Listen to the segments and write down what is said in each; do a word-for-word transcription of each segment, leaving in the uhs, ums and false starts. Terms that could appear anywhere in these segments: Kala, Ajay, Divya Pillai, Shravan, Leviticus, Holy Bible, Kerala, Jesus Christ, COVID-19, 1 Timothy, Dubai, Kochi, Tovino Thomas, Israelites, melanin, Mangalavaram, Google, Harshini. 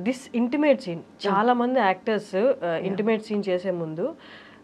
This intimate scene, chala mandi actors uh, intimate yeah. scene chese mundu.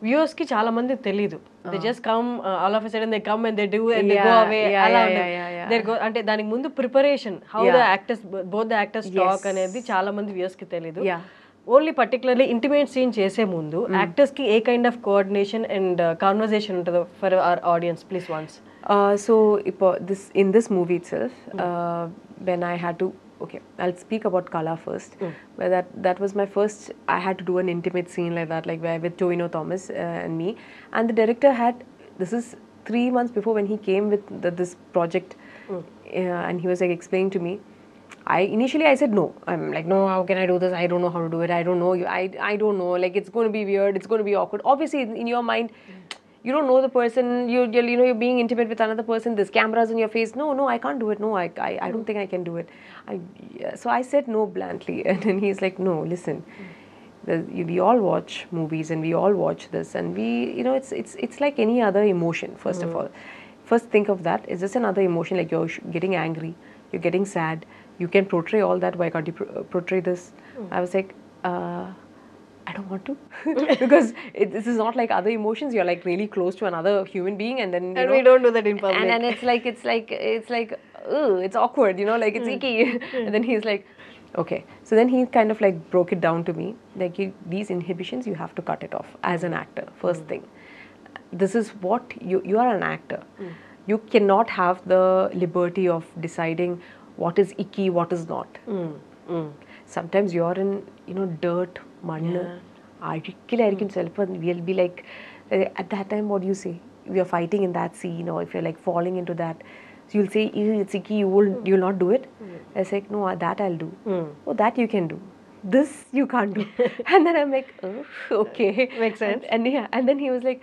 Viewers ki chala mandi telidu. They uh. just come, uh, all of a sudden they come and they do and yeah, they go away. Yeah, yeah, yeah, yeah, yeah. They go. Ante daniki mundu preparation, how yeah. the actors, both the actors yes. talk anedi chala mandi viewers ki telidu. Yeah. Only particularly intimate scene chese mundu. Mm. Actors ki a kind of coordination and uh, conversation the, for our audience, please once. Uh, so this in this movie itself, mm. uh, when I had to. Okay, I'll speak about Kala first. Mm. Where that that was my first. I had to do an intimate scene like that, like where with Tovino Thomas uh, and me. And the director had this is three months before when he came with the, this project, mm. uh, and he was like explaining to me. I initially I said no. I'm like no. How can I do this? I don't know how to do it. I don't know. You, I I don't know. Like it's going to be weird. It's going to be awkward. Obviously, in, in your mind. Mm. You don't know the person, you you know, you're being intimate with another person, there's cameras in your face. No, no, I can't do it. No, I I, I don't think I can do it. I, yeah. So I said no bluntly. And then he's like, no, listen, mm. the, we all watch movies and we all watch this. And we, you know, it's it's it's like any other emotion, first mm. of all. First think of that. It's just another emotion, like you're getting angry, you're getting sad. You can portray all that. Why can't you pro portray this? Mm. I was like, uh... I don't want to because it, this is not like other emotions. You're like really close to another human being, and then you and know, we don't do that in public. And then it's like it's like it's like ugh, it's awkward, you know, like it's mm. icky. Mm. And then he's like, okay. So then he kind of like broke it down to me, like you, these inhibitions you have to cut it off as an actor. First mm. thing, this is what you you are an actor. Mm. You cannot have the liberty of deciding what is icky, what is not. Mm. Mm. Sometimes you're in, you know, dirt. Yeah. We'll be like, uh, at that time, what do you say? We are fighting in that scene, or if you're like falling into that, so you'll say, it's icky, you will, you'll not do it. Mm. I was like, no, that I'll do. Mm. Oh, that you can do. This you can't do. And then I'm like, oh, okay, makes sense. And, and yeah, and then he was like,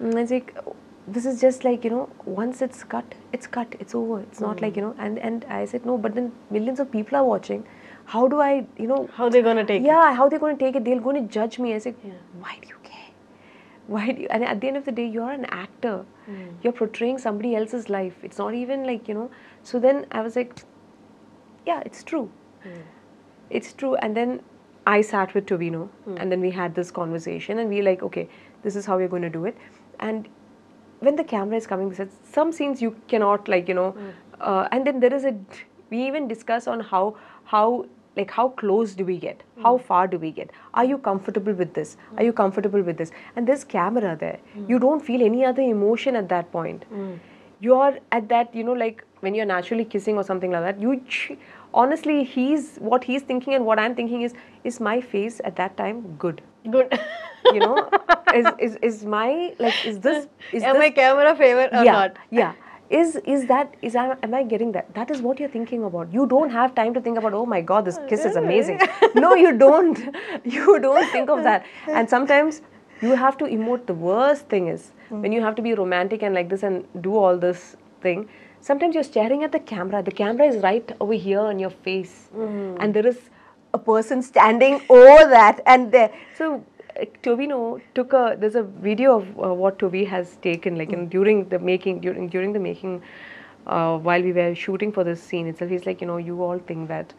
mm, I was like, oh, this is just like, you know, once it's cut, it's cut, it's over. It's not mm. like, you know. And and I said, no, but then millions of people are watching. How do I, you know... How they're going to take yeah, it. Yeah, how they're going to take it. They're going to judge me. I say, yeah. Why do you care? Why do you... And at the end of the day, you're an actor. Mm. You're portraying somebody else's life. It's not even like, you know... So then I was like, yeah, it's true. Mm. It's true. And then I sat with Tovino. Mm. And then we had this conversation. And we were like, okay, this is how we're going to do it. And when the camera is coming, some scenes you cannot like, you know... Mm. Uh, and then there is a... We even discuss on how... how Like how close do we get? Mm. How far do we get? Are you comfortable with this? Mm. Are you comfortable with this? And there's camera there. Mm. You don't feel any other emotion at that point. Mm. You're at that, you know, like when you're naturally kissing or something like that. You honestly, he's what he's thinking and what I'm thinking is, is my face at that time good? Good. You know, is, is is my like is this? Is am this, I camera favor or yeah, not? Yeah. Is is that is I am I getting that? That is what you're thinking about. You don't have time to think about, oh my God, this kiss is amazing. No, you don't. You don't think of that. And sometimes you have to emote. The worst thing is mm. when you have to be romantic and like this and do all this thing. Sometimes you're staring at the camera. The camera is right over here on your face, mm. and there is a person standing over that and there. So. Tovino took a, there's a video of uh, what Tovi has taken like mm. in, during the making, during during the making uh, while we were shooting for this scene itself. He's like, you know, you all think that,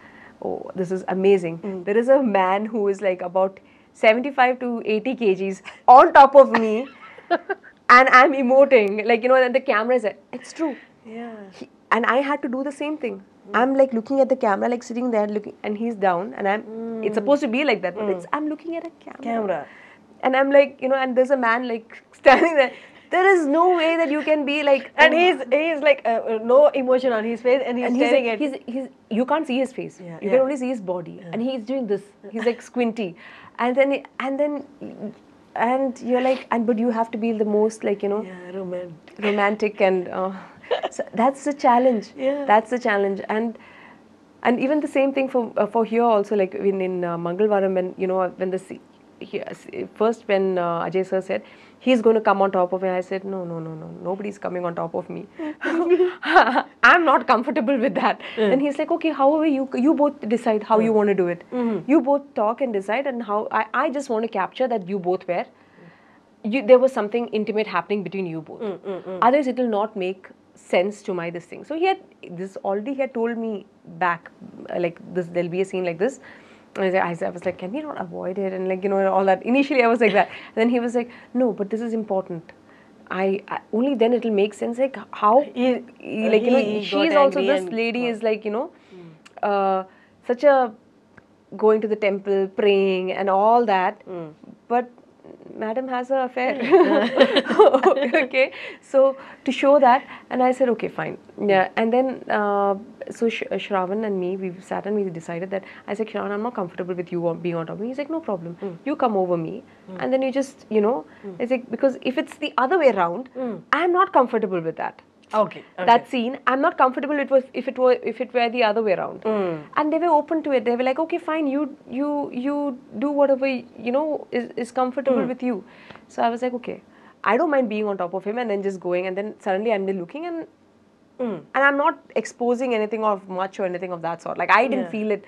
oh, this is amazing. Mm. There is a man who is like about seventy-five to eighty kilograms on top of me and I'm emoting. Like, you know, and the camera is like, it's true. Yeah. He, and I had to do the same thing. Mm. I'm like looking at the camera, like sitting there looking, and he's down, and I'm. Mm. It's supposed to be like that, but mm. it's. I'm looking at a camera. Camera. And I'm like, you know, and there's a man like standing there. There is no way that you can be like. And oh. he's he's like uh, no emotion on his face, and he's and staring he's like, at. He's, he's you can't see his face. Yeah, you yeah. can only see his body, yeah. and he's doing this. He's like squinty, and then and then. And you're like, and but you have to be the most like, you know, yeah, romantic. romantic and uh, so that's the challenge. Yeah. That's the challenge. And and even the same thing for uh, for here also, like in, in uh, Mangalavaram, when, you know, when the he, first when uh, Ajay sir said, he's going to come on top of me. I said, no, no, no, no, nobody's coming on top of me. I'm not comfortable with that. Mm. And he's like, okay, however, you you both decide how mm. you want to do it. Mm. You both talk and decide, and how I, I just want to capture that you both were, you, there was something intimate happening between you both. Mm, mm, mm. Otherwise, it will not make sense to my this thing. So he had, this already he had told me back, like this, there'll be a scene like this. I was like, can we not avoid it? And like, you know, and all that. Initially, I was like that. And then he was like, no, but this is important. I, I only then it'll make sense. Like how, he, he, like you he, know, she's also this lady is like, you know, mm. uh, such a going to the temple, praying, and all that. Mm. But madam has an affair. Okay, so to show that, and I said, okay, fine. Yeah, and then uh, so Sh Shravan and me, we sat and we decided that I said, Shravan, I'm not comfortable with you being on top of me. He's like, no problem. Mm. You come over me, mm. and then you just, you know, mm. it's like, because if it's the other way around, mm. I'm not comfortable with that. Okay, okay. That scene, I'm not comfortable. It was if it were if it were the other way around, mm. and they were open to it. They were like, okay, fine, you you you do whatever you know is is comfortable mm. with you. So I was like, okay, I don't mind being on top of him and then just going, and then suddenly I'm looking and mm. and I'm not exposing anything of much or anything of that sort. Like I didn't yeah. feel it,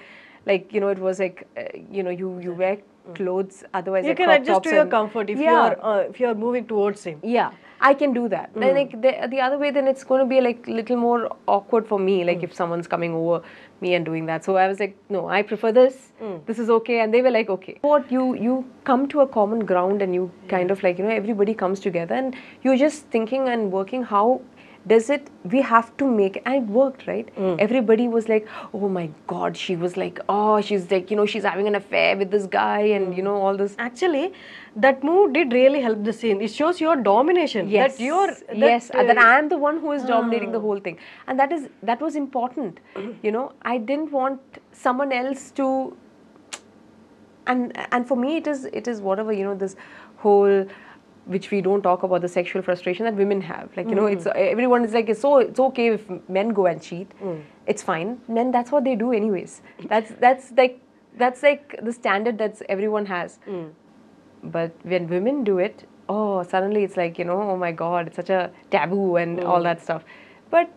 like you know, it was like uh, you know, you you wear clothes, otherwise you can adjust to your comfort if yeah. you're uh, if you're moving towards him. Yeah. I can do that. Mm. Then like the, the other way, then it's going to be like little more awkward for me. Like mm. if someone's coming over me and doing that. So I was like, no, I prefer this. Mm. This is okay. And they were like, okay. What you you come to a common ground and you yeah. kind of like, you know, everybody comes together and you're just thinking and working how does it, we have to make, and it worked, right? Mm. Everybody was like, oh my God, she was like, oh, she's like, you know, she's having an affair with this guy and, mm. you know, all this. Actually, that move did really help the scene. It shows your domination. Yes. That you're, that, yes, uh, that I am the one who is dominating oh. the whole thing. And that is, that was important. Mm. You know, I didn't want someone else to, and, and for me, it is, it is whatever, you know, this whole, which we don't talk about, the sexual frustration that women have. Like, you mm. know, it's everyone is like, it's, so, it's okay if men go and cheat. Mm. It's fine. Men, that's what they do anyways. That's that's like that's like the standard that everyone has. Mm. But when women do it, oh, suddenly it's like, you know, oh my God, it's such a taboo and mm. all that stuff. But,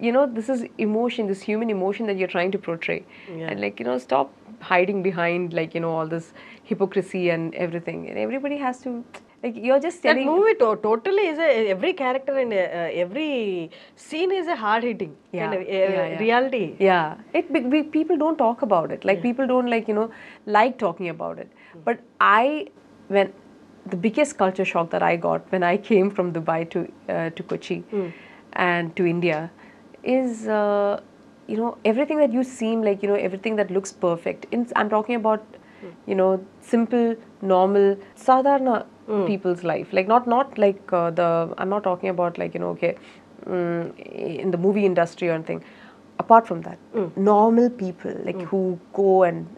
you know, this is emotion, this human emotion that you're trying to portray. Yeah. And like, you know, stop hiding behind like, you know, all this hypocrisy and everything. And everybody has to... Like you're just telling that movie to totally is a, every character and uh, every scene is a hard hitting yeah. kind of uh, yeah, yeah. reality. Yeah, it we, we, people don't talk about it. Like yeah. people don't like you know like talking about it. Mm. But I when the biggest culture shock that I got when I came from Dubai to uh, to Kochi mm. and to India is uh, you know everything that you seem like you know everything that looks perfect. In, I'm talking about mm. you know simple, normal, sadharna. Mm. people's life, like not not like uh, the I'm not talking about like you know okay um, in the movie industry or anything apart from that mm. normal people like mm. who go and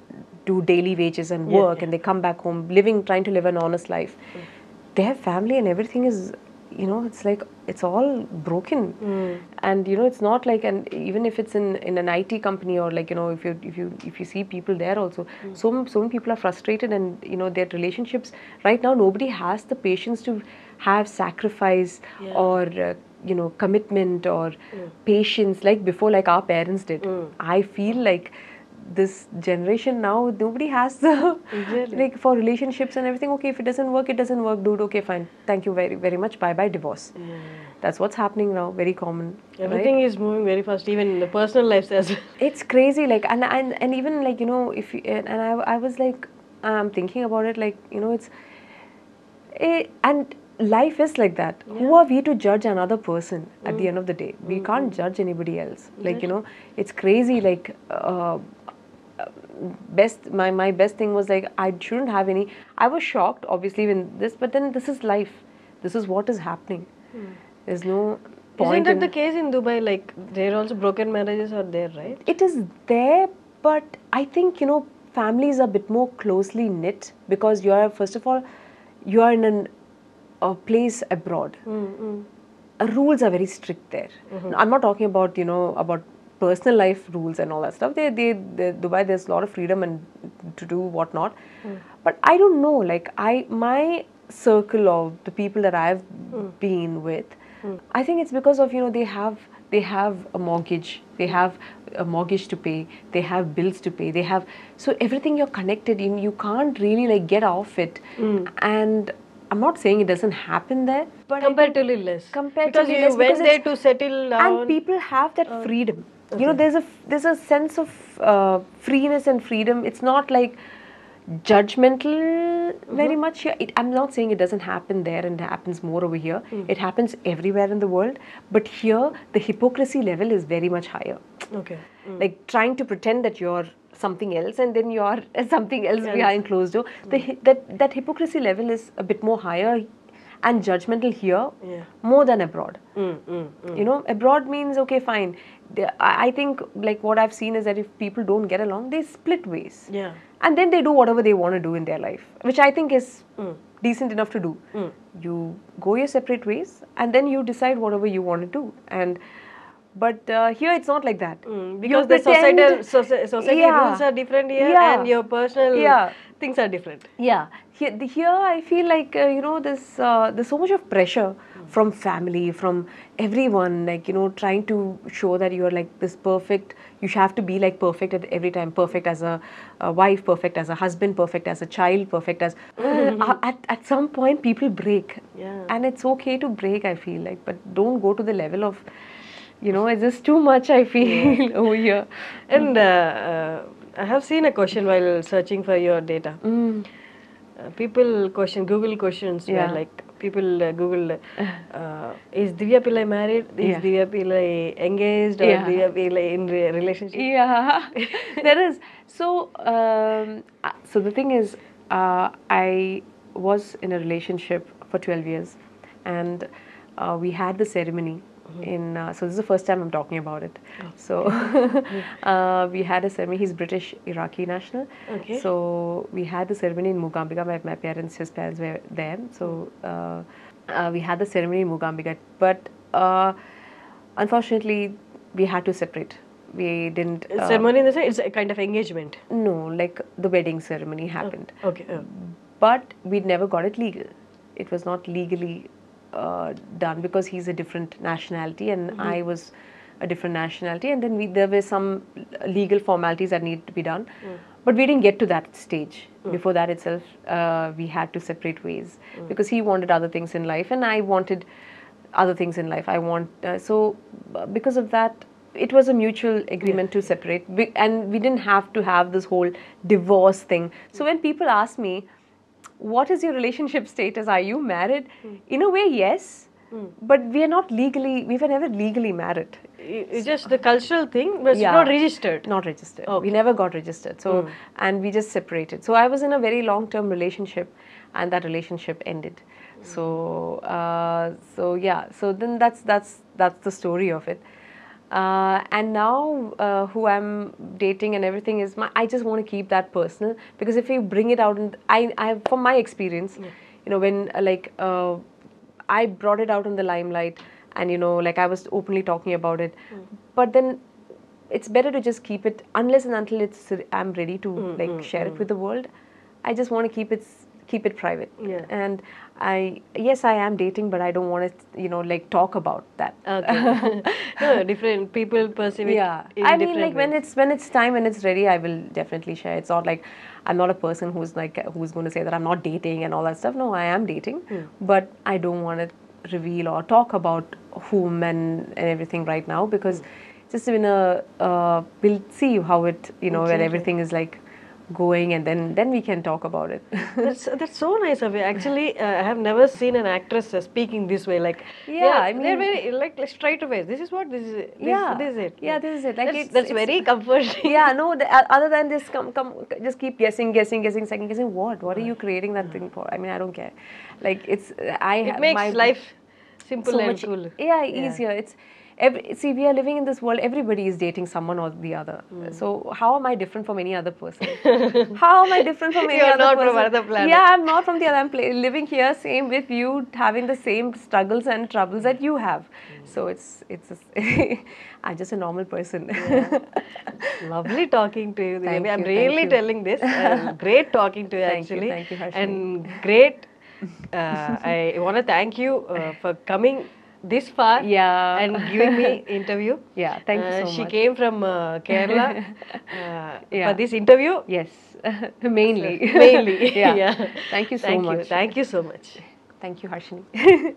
do daily wages and work yeah, yeah. and they come back home living trying to live an honest life mm. their family and everything is you know it's like it's all broken mm. and you know it's not like and even if it's in in an I T company or like you know if you if you if you see people there also mm. so so many people are frustrated and you know their relationships right now nobody has the patience to have sacrifice yeah. or uh, you know commitment or mm. patience like before like our parents did mm. I feel like this generation now nobody has the really? Like for relationships and everything okay if it doesn't work it doesn't work dude okay fine thank you very very much bye bye divorce yeah. That's what's happening now very common everything right? is moving very fast even the personal lives as well it's crazy like and and, and even like you know if you, and I, I was like I'm thinking about it like you know it's it, and life is like that. Yeah. Who are we to judge another person mm. at the end of the day? We mm. can't judge anybody else. Like, yes. you know, it's crazy. Like, uh, best my, my best thing was like, I shouldn't have any. I was shocked, obviously, when this, but then this is life. This is what is happening. Mm. There's no point. Isn't that in, the case in Dubai? Like, there also broken marriages are there, right? It is there, but I think, you know, families are a bit more closely knit because you are, first of all, you are in an a place abroad, mm-hmm. uh, rules are very strict there. Mm-hmm. I'm not talking about, you know, about personal life rules and all that stuff. They, they, they Dubai, there's a lot of freedom and to do what not. Mm. But I don't know, like I, my circle of the people that I've mm. been with, mm. I think it's because of, you know, they have, they have a mortgage, they have a mortgage to pay, they have bills to pay, they have, so everything you're connected in, you can't really like get off it. Mm. And I'm not saying it doesn't happen there, but comparatively less. Comparatively less, because you went there to settle down, and people have that freedom. Okay. You know, there's a there's a sense of uh, freeness and freedom. It's not like judgmental very mm-hmm. much here. It, I'm not saying it doesn't happen there and it happens more over here. Mm. It happens everywhere in the world. But here, the hypocrisy level is very much higher. Okay. Mm. Like trying to pretend that you're something else and then you're something else yes. behind closed door. Mm. The, that, that hypocrisy level is a bit more higher and judgmental here yeah. more than abroad. Mm, mm, mm. You know, abroad means, okay, fine. I think like what I've seen is that if people don't get along, they split ways. Yeah. And then they do whatever they want to do in their life, which I think is mm. decent enough to do. Mm. You go your separate ways and then you decide whatever you want to do. And But uh, here it's not like that. Mm. Because you the pretend, societal, society yeah. rules are different here yeah. and your personal yeah. things are different. Yeah. Here, the, here I feel like, uh, you know, there's, uh, there's so much of pressure mm. from family, from everyone, like, you know, trying to show that you're like this perfect, you have to be like perfect at every time, perfect as a, a wife, perfect as a husband, perfect as a child, perfect as... Mm-hmm. uh, at, at some point people break yeah. and it's okay to break, I feel like, but don't go to the level of, you know, it's just too much, I feel, over here. And uh, uh, I have seen a question while searching for your data. Mm. Uh, people question, Google questions yeah. were like, people uh, Google, uh, is Divya Pillai married? Is yeah. Divya Pillai engaged? Or yeah. Divya Pillai in a relationship? Yeah, there is. So, um, so the thing is, uh, I was in a relationship for twelve years and uh, we had the ceremony. In uh, so this is the first time I'm talking about it. Oh. So uh, we had a ceremony. He's British Iraqi national. Okay. So we had the ceremony in Mugambika. My, my parents, his parents were there. So uh, uh, we had the ceremony in Mugambika. But uh, unfortunately, we had to separate. We didn't uh, ceremony in the sense it's a kind of engagement. No, like the wedding ceremony happened. Oh. Okay. Oh. But we never got it legal. It was not legally. Uh, done because he's a different nationality and mm-hmm. I was a different nationality, and then we, there were some legal formalities that needed to be done mm. but we didn't get to that stage mm. before that itself uh, we had to separate ways mm. because he wanted other things in life and I wanted other things in life. I want uh, so because of that it was a mutual agreement yeah. to separate we, and we didn't have to have this whole divorce thing. So when people ask me, what is your relationship status? Are you married? Mm. In a way, yes, mm. but we are not legally, we were never legally married. It's just the cultural thing, but yeah. it's not registered. Not registered. Okay. We never got registered. So, mm. and we just separated. So, I was in a very long-term relationship and that relationship ended. Mm. So, uh, so yeah, so then that's, that's, that's the story of it. Uh, and now uh, who I'm dating and everything is my, I just want to keep that personal, because if you bring it out, and I, I from my experience, yeah. you know, when uh, like uh, I brought it out in the limelight and, you know, like I was openly talking about it, mm. but then it's better to just keep it unless and until it's, I'm ready to mm, like mm, share mm. it with the world. I just want to keep it, keep it private. Yeah. And I, yes, I am dating, but I don't want to, you know, like talk about that. Okay. No, different people perceive it. Yeah. In I mean, like ways. when it's, when it's time, when it's ready, I will definitely share. It's not like I'm not a person who's like, who's going to say that I'm not dating and all that stuff. No, I am dating, hmm. but I don't want to reveal or talk about whom and, and everything right now, because hmm. just in a, uh, we'll see how it, you know, okay, when everything okay. is like going, and then then we can talk about it. that's that's so nice of you. Actually, uh, I have never seen an actress uh, speaking this way. Like yeah, yeah I mean, they're very like, like straight away. This is what this is. This, yeah, this is it. Yeah, this is it. Like that's, it's, that's it's, very comforting. Yeah, no. The, uh, other than this, come come just keep guessing, guessing, guessing, second guessing. What? What are you creating that thing for? I mean, I don't care. Like it's I. It makes my, life simple so and much, cool. Yeah, easier. Yeah. It's. Every, see, we are living in this world, everybody is dating someone or the other. Mm. So, how am I different from any other person? How am I different from any You're other person? You're not from another planet. Yeah, I'm not from the other. I'm play, living here, same with you, having the same struggles and troubles that you have. Mm. So, it's, it's, a, I'm just a normal person. Yeah. Lovely talking to you. Thank I'm you, really you. telling this. Uh, great talking to you, thank actually. You, thank you, Harshini. And great, uh, I want to thank you uh, for coming this far yeah. and giving me interview. Yeah, thank you so uh, she much. She came from uh, Kerala uh, yeah. for this interview. Yes, mainly. Mainly. Yeah. yeah. Thank you so thank much. You. Thank you so much. Thank you, Harshini.